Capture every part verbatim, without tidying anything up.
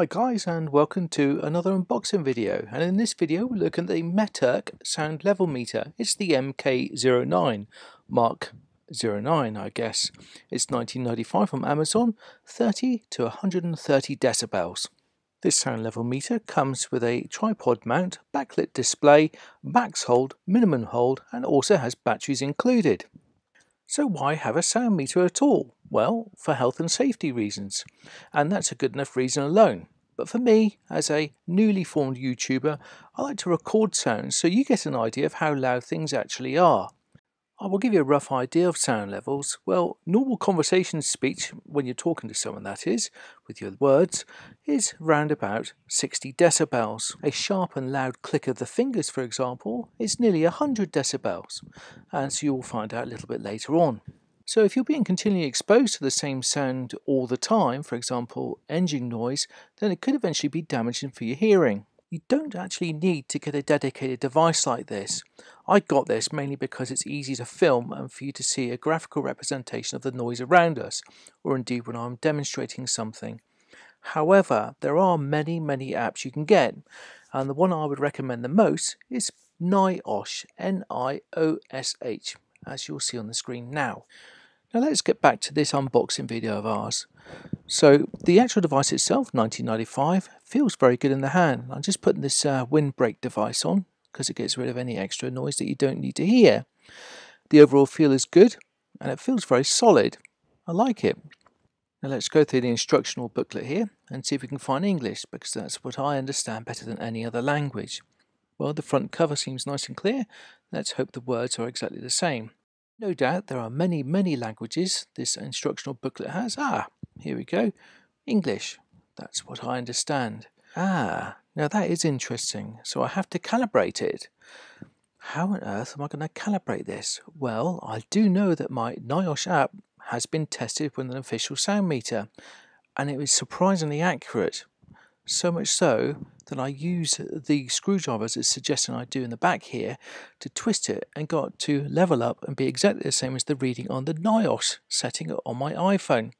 Hi guys, and welcome to another unboxing video, and in this video we're looking at the Meterk sound level meter. It's the M K zero nine, Mark zero nine I guess. It's nineteen ninety-five from Amazon, thirty to one hundred thirty decibels. This sound level meter comes with a tripod mount, backlit display, max hold, minimum hold, and also has batteries included. So why have a sound meter at all? Well, for health and safety reasons, and that's a good enough reason alone. But for me, as a newly formed YouTuber, I like to record sounds so you get an idea of how loud things actually are. I will give you a rough idea of sound levels. Well, normal conversation speech, when you're talking to someone that is, with your words, is round about sixty decibels. A sharp and loud click of the fingers, for example, is nearly one hundred decibels, and so you'll find out a little bit later on. So if you're being continually exposed to the same sound all the time, for example engine noise, then it could eventually be damaging for your hearing. You don't actually need to get a dedicated device like this. I got this mainly because it's easy to film and for you to see a graphical representation of the noise around us, or indeed when I'm demonstrating something. However, there are many, many apps you can get, and the one I would recommend the most is NIOSH, N I O S H, as you'll see on the screen now. Now let's get back to this unboxing video of ours. So the actual device itself, nineteen ninety-five, feels very good in the hand. I'm just putting this uh, windbreak device on because it gets rid of any extra noise that you don't need to hear. The overall feel is good and it feels very solid. I like it. Now let's go through the instructional booklet here and see if we can find English, because that's what I understand better than any other language. Well, the front cover seems nice and clear. Let's hope the words are exactly the same. No doubt there are many, many languages this instructional booklet has. Ah, here we go. English. That's what I understand. Ah, now that is interesting. So I have to calibrate it. How on earth am I going to calibrate this? Well, I do know that my NIOSH app has been tested with an official sound meter, and it was surprisingly accurate. So much so that I use the screwdrivers as suggested I do in the back here to twist it and got to level up and be exactly the same as the reading on the NIOSH setting on my iPhone.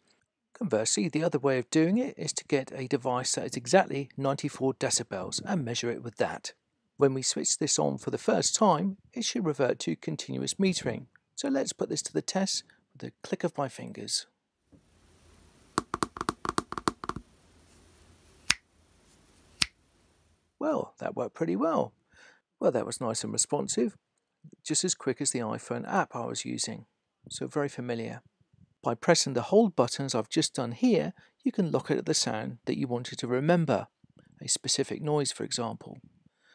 Conversely, the other way of doing it is to get a device that is exactly ninety-four decibels and measure it with that. When we switch this on for the first time, it should revert to continuous metering. So let's put this to the test with a click of my fingers. Well, that worked pretty well. Well, that was nice and responsive, just as quick as the iPhone app I was using, so very familiar. By pressing the hold buttons I've just done here, you can lock it at the sound that you wanted to remember, a specific noise for example.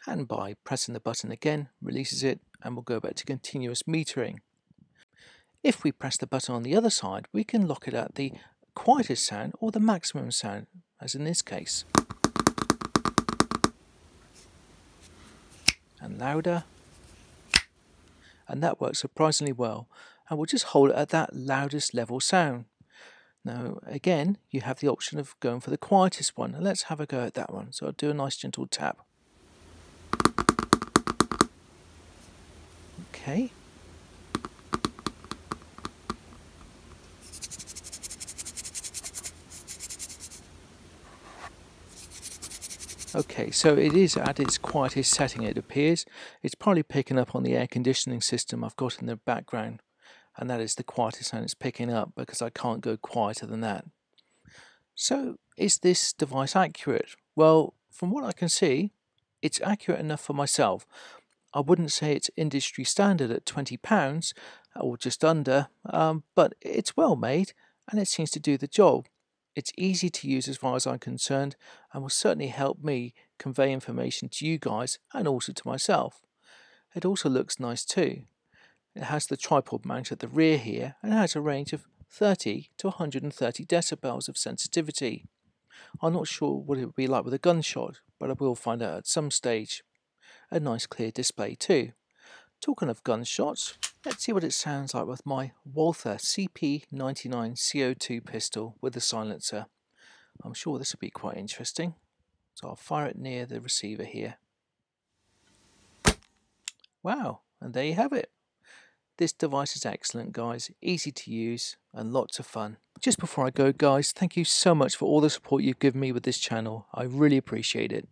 And by pressing the button again, releases it and we'll go back to continuous metering. If we press the button on the other side, we can lock it at the quietest sound or the maximum sound, as in this case. And louder, and that works surprisingly well, and we'll just hold it at that loudest level sound. Now again, you have the option of going for the quietest one, and let's have a go at that one. So I'll do a nice gentle tap. Okay, Okay, so it is at its quietest setting, it appears. It's probably picking up on the air conditioning system I've got in the background, and that is the quietest sound it's picking up, because I can't go quieter than that. So, is this device accurate? Well, from what I can see, it's accurate enough for myself. I wouldn't say it's industry standard at twenty pounds, or just under, um, but it's well made, and it seems to do the job. It's easy to use as far as I'm concerned, and will certainly help me convey information to you guys and also to myself. It also looks nice too. It has the tripod mount at the rear here, and it has a range of thirty to one hundred thirty decibels of sensitivity. I'm not sure what it would be like with a gunshot, but I will find out at some stage. A nice clear display too. Talking of gunshots, let's see what it sounds like with my Walther C P ninety-nine C O two pistol with a silencer. I'm sure this will be quite interesting. So I'll fire it near the receiver here. Wow, and there you have it. This device is excellent, guys, easy to use and lots of fun. Just before I go, guys, thank you so much for all the support you've given me with this channel. I really appreciate it.